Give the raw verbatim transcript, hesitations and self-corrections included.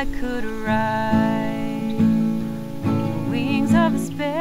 I could ride on the wings of despair.